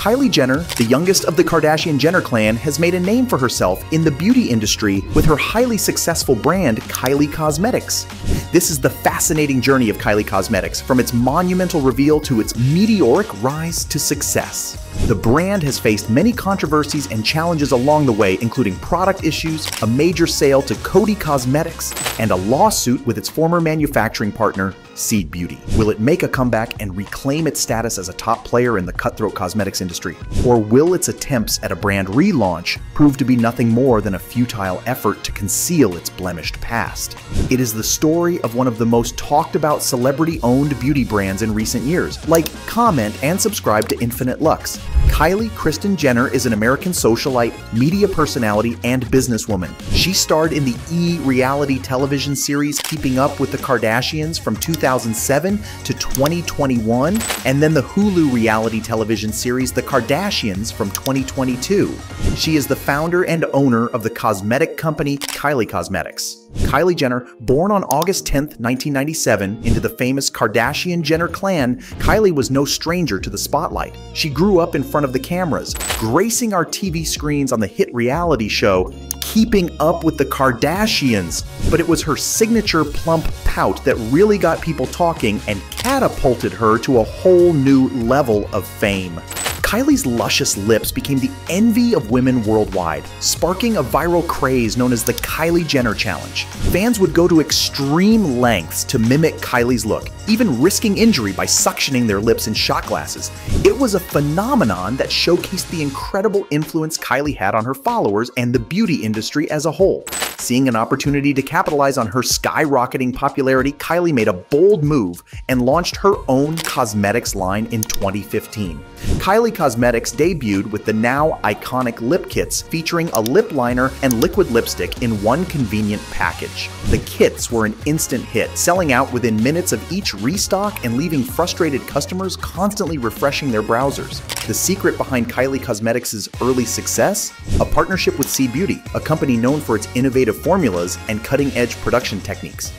Kylie Jenner, the youngest of the Kardashian-Jenner clan, has made a name for herself in the beauty industry with her highly successful brand, Kylie Cosmetics. This is the fascinating journey of Kylie Cosmetics, from its monumental reveal to its meteoric rise to success. The brand has faced many controversies and challenges along the way, including product issues, a major sale to Coty Cosmetics, and a lawsuit with its former manufacturing partner, Seed Beauty. Will it make a comeback and reclaim its status as a top player in the cutthroat cosmetics industry? Or will its attempts at a brand relaunch prove to be nothing more than a futile effort to conceal its blemished past? It is the story of one of the most talked about celebrity-owned beauty brands in recent years. Like, comment, and subscribe to Infinite Lux. Kylie Kristen Jenner is an American socialite, media personality, and businesswoman. She starred in the E! reality television series Keeping Up with the Kardashians from 2007 to 2021, and then the Hulu reality television series The Kardashians from 2022. She is the founder and owner of the cosmetic company Kylie Cosmetics. Kylie Jenner, born on August 10, 1997, into the famous Kardashian-Jenner clan, Kylie was no stranger to the spotlight. She grew up in front of the cameras, gracing our TV screens on the hit reality show Keeping Up with the Kardashians. But it was her signature plump pout that really got people talking and catapulted her to a whole new level of fame. Kylie's luscious lips became the envy of women worldwide, sparking a viral craze known as the Kylie Jenner Challenge. Fans would go to extreme lengths to mimic Kylie's look, even risking injury by suctioning their lips in shot glasses. It was a phenomenon that showcased the incredible influence Kylie had on her followers and the beauty industry as a whole. Seeing an opportunity to capitalize on her skyrocketing popularity, Kylie made a bold move and launched her own cosmetics line in 2015. Kylie Cosmetics debuted with the now iconic lip kits, featuring a lip liner and liquid lipstick in one convenient package. The kits were an instant hit, selling out within minutes of each restock and leaving frustrated customers constantly refreshing their browsers. The secret behind Kylie Cosmetics' early success? A partnership with Seed Beauty, a company known for its innovative formulas and cutting-edge production techniques.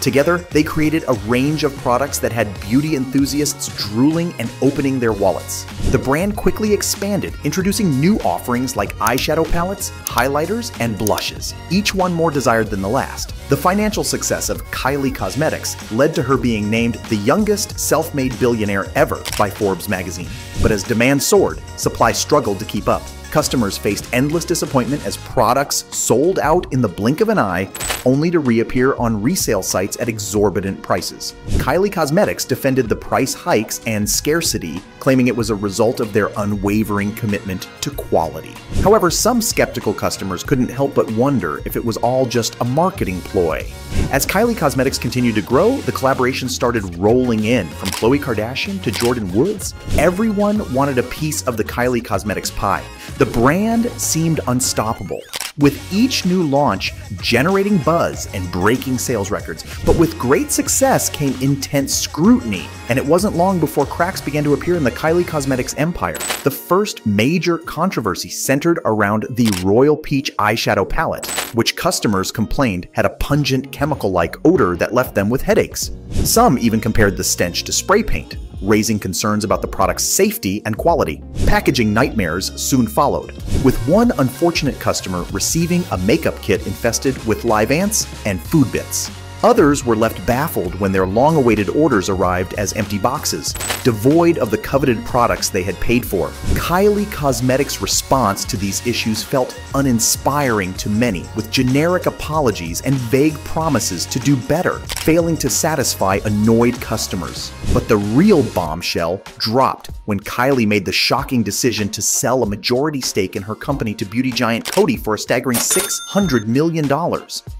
Together, they created a range of products that had beauty enthusiasts drooling and opening their wallets. The brand quickly expanded, introducing new offerings like eyeshadow palettes, highlighters, and blushes, each one more desired than the last. The financial success of Kylie Cosmetics led to her being named the youngest self-made billionaire ever by Forbes magazine. But as demand soared, supply struggled to keep up. Customers faced endless disappointment as products sold out in the blink of an eye, only to reappear on resale sites at exorbitant prices. Kylie Cosmetics defended the price hikes and scarcity, claiming it was a result of their unwavering commitment to quality. However, some skeptical customers couldn't help but wonder if it was all just a marketing ploy. As Kylie Cosmetics continued to grow, the collaboration started rolling in, from Khloe Kardashian to Jordan Woods. Everyone wanted a piece of the Kylie Cosmetics pie. The brand seemed unstoppable, with each new launch generating buzz and breaking sales records. But with great success came intense scrutiny, and it wasn't long before cracks began to appear in the Kylie Cosmetics empire. The first major controversy centered around the Royal Peach eyeshadow palette, which customers complained had a pungent chemical-like odor that left them with headaches. Some even compared the stench to spray paint, raising concerns about the product's safety and quality. Packaging nightmares soon followed, with one unfortunate customer receiving a makeup kit infested with live ants and food bits. Others were left baffled when their long-awaited orders arrived as empty boxes, devoid of the coveted products they had paid for. Kylie Cosmetics' response to these issues felt uninspiring to many, with generic apologies and vague promises to do better, failing to satisfy annoyed customers. But the real bombshell dropped when Kylie made the shocking decision to sell a majority stake in her company to beauty giant Coty for a staggering $600 million.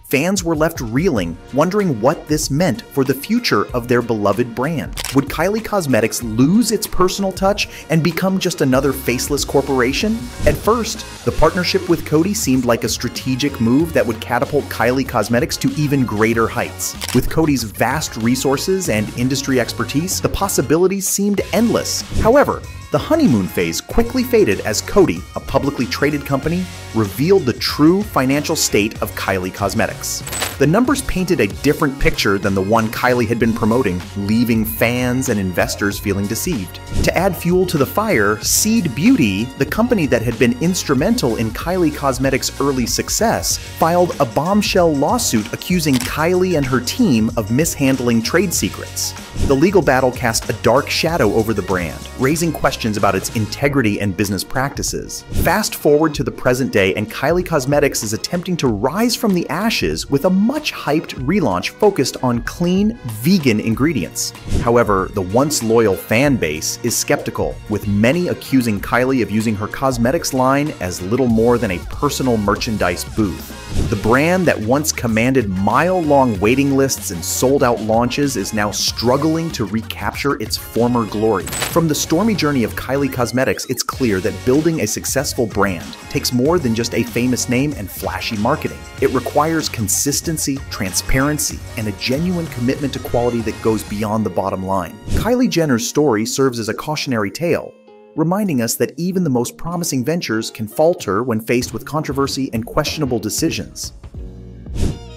Fans were left reeling, wondering what this meant for the future of their beloved brand. Would Kylie Cosmetics lose its personal touch and become just another faceless corporation? At first, the partnership with Coty seemed like a strategic move that would catapult Kylie Cosmetics to even greater heights. With Coty's vast resources and industry expertise, the possibilities seemed endless. However, The honeymoon phase quickly faded as Coty, a publicly traded company, revealed the true financial state of Kylie Cosmetics. The numbers painted a different picture than the one Kylie had been promoting, leaving fans and investors feeling deceived. To add fuel to the fire, Seed Beauty, the company that had been instrumental in Kylie Cosmetics' early success, filed a bombshell lawsuit accusing Kylie and her team of mishandling trade secrets. The legal battle cast a dark shadow over the brand, raising questions about its integrity and business practices. Fast forward to the present day, and Kylie Cosmetics is attempting to rise from the ashes with a much-hyped relaunch focused on clean, vegan ingredients. However, the once-loyal fan base is skeptical, with many accusing Kylie of using her cosmetics line as little more than a personal merchandise booth. The brand that once commanded mile-long waiting lists and sold-out launches is now struggling to recapture its former glory. From the stormy journey of Kylie Cosmetics, it's clear that building a successful brand takes more than just a famous name and flashy marketing. It requires consistency, transparency, and a genuine commitment to quality that goes beyond the bottom line. Kylie Jenner's story serves as a cautionary tale, reminding us that even the most promising ventures can falter when faced with controversy and questionable decisions.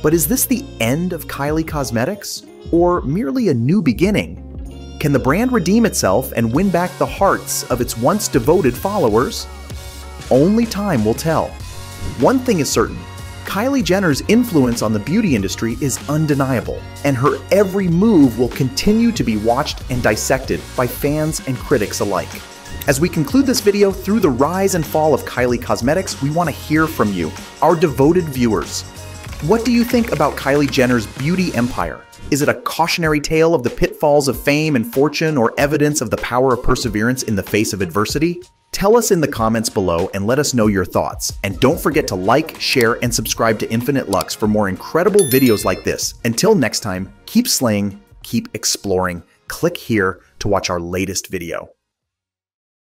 But is this the end of Kylie Cosmetics, or merely a new beginning? Can the brand redeem itself and win back the hearts of its once devoted followers? Only time will tell. One thing is certain. Kylie Jenner's influence on the beauty industry is undeniable, and her every move will continue to be watched and dissected by fans and critics alike. As we conclude this video through the rise and fall of Kylie Cosmetics, we want to hear from you, our devoted viewers. What do you think about Kylie Jenner's beauty empire? Is it a cautionary tale of the pitfalls of fame and fortune, or evidence of the power of perseverance in the face of adversity? Tell us in the comments below and let us know your thoughts. And don't forget to like, share, and subscribe to Infinite Lux for more incredible videos like this. Until next time, keep slaying, keep exploring. Click here to watch our latest video.